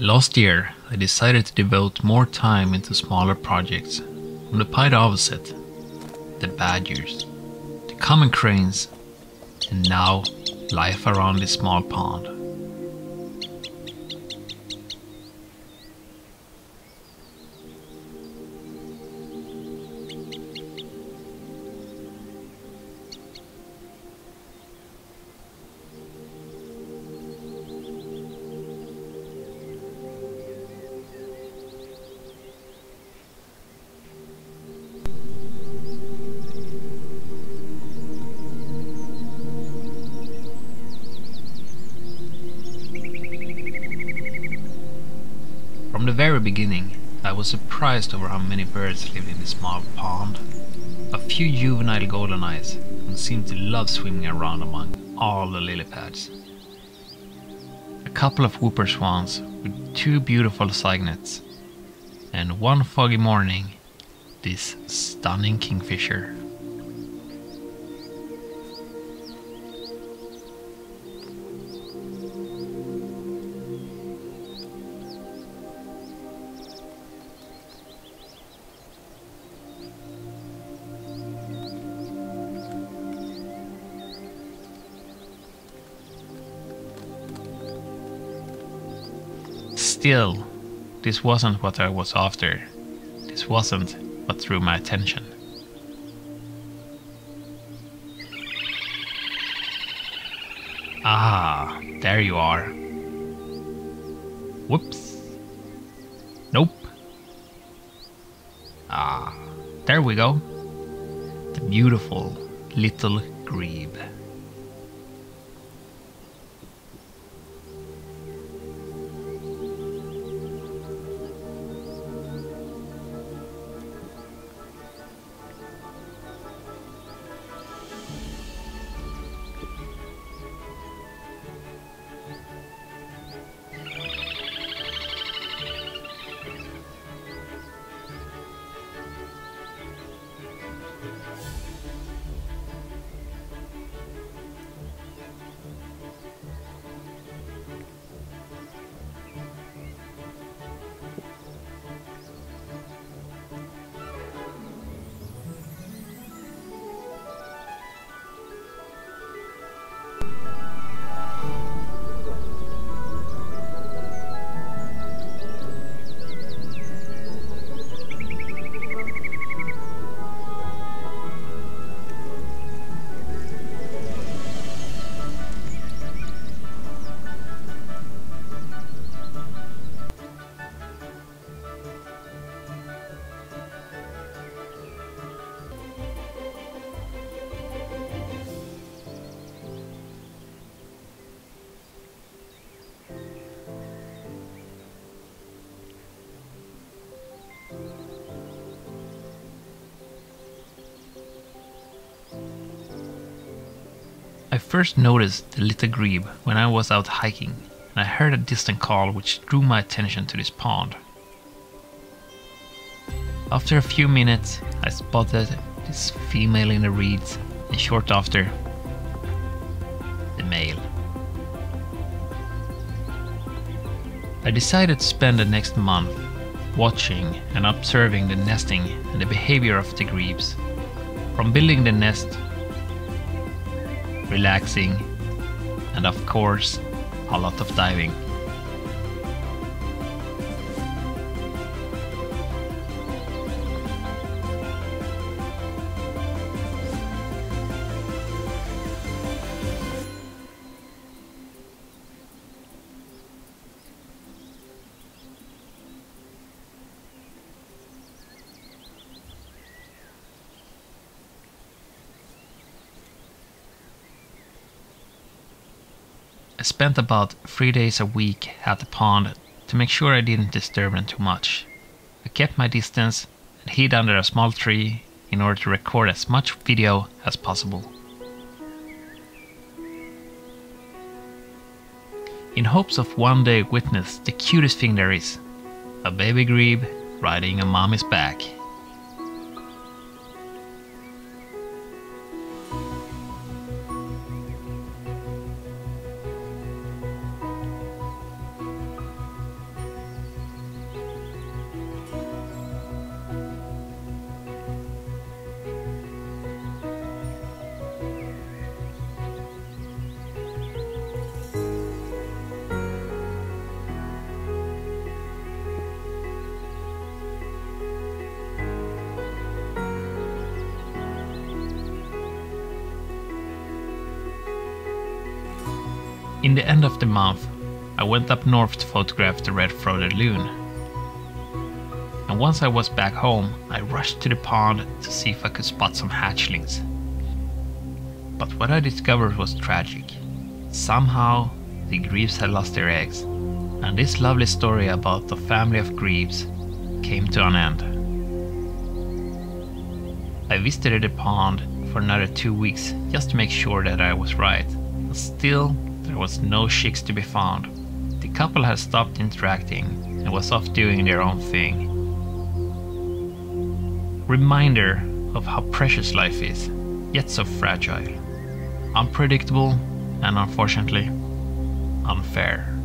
Last year, I decided to devote more time into smaller projects, from the pied avocet, the badgers, the common cranes, and now life around this small pond. From the very beginning, I was surprised over how many birds lived in this small pond. A few juvenile goldeneyes who seemed to love swimming around among all the lily pads. A couple of whooper swans with two beautiful cygnets. And one foggy morning, this stunning kingfisher. Still, this wasn't what I was after. This wasn't what drew my attention. Ah, there you are. Whoops. Nope. Ah, there we go. The beautiful little grebe. I first noticed the little grebe when I was out hiking, and I heard a distant call which drew my attention to this pond. After a few minutes, I spotted this female in the reeds, and short after, the male. I decided to spend the next month watching and observing the nesting and the behavior of the grebes, from building the nest, relaxing, and of course, a lot of diving. I spent about 3 days a week at the pond to make sure I didn't disturb them too much. I kept my distance and hid under a small tree in order to record as much video as possible, in hopes of one day witness the cutest thing there is, a baby grebe riding on mommy's back. In the end of the month, I went up north to photograph the red-throated loon. And once I was back home, I rushed to the pond to see if I could spot some hatchlings. But what I discovered was tragic. Somehow, the grebes had lost their eggs, and this lovely story about the family of grebes came to an end. I visited the pond for another 2 weeks just to make sure that I was right, and still there was no chicks to be found. The couple had stopped interacting and was off doing their own thing. Reminder of how precious life is, yet so fragile, unpredictable, and unfortunately, unfair.